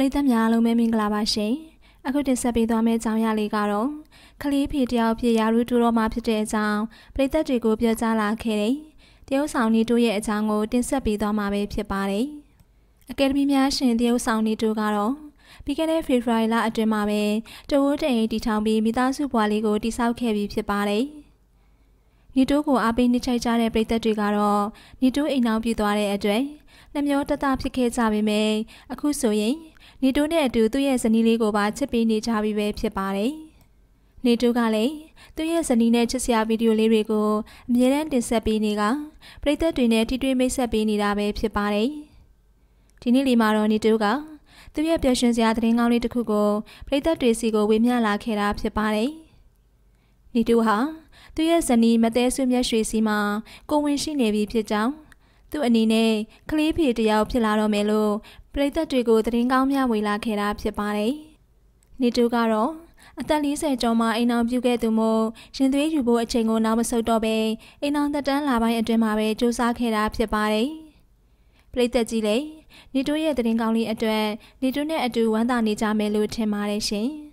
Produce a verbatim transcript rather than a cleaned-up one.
Later, Yalo Maming Lavashi. I could disappear the Metam Yaligaro. Calipidia Piaru to Roma Pietang, Plata Jigo Piazala Kelly. Deo Souni to Yetango, disappear the Mabe Piapari. Academia Shin Deo Souni to Garo. Began a free frila at Jemabe, the wood a ditambi, Midasu Waligo, disau Kevi Piapari. Nidugo Abin Nichajare Plata Jigaro, Nidu inaubidore adre. Namyota tapicate Abime, Akusoye. Ni do ne do two years and illegal by tipping each happy web pare. Ni do galley, two years and in nature video lyrical, Milan disabiniga, Preta to netty dream is a binida web pare. Tinili maro ni doga, two year patients yathering only to cugo, Preta to sigo with me la kera pare. Ni do ha, two years and in Matesum Yashima, go when she navy pita. To an inne, clip it yao pilaro melo. Plata Jigo the Ringamia Willa Kerap Separe. Nitugaro, Atalisa Joma in our Bugetumo, Shindwe Jubo a Chengo Namasotobe, in on the Dan Lava and Jemare, Josa Kerap Separe. Plata Zile, Nituya the Ringami Adre, Nitune Adu and Anita Melu Temare Shin.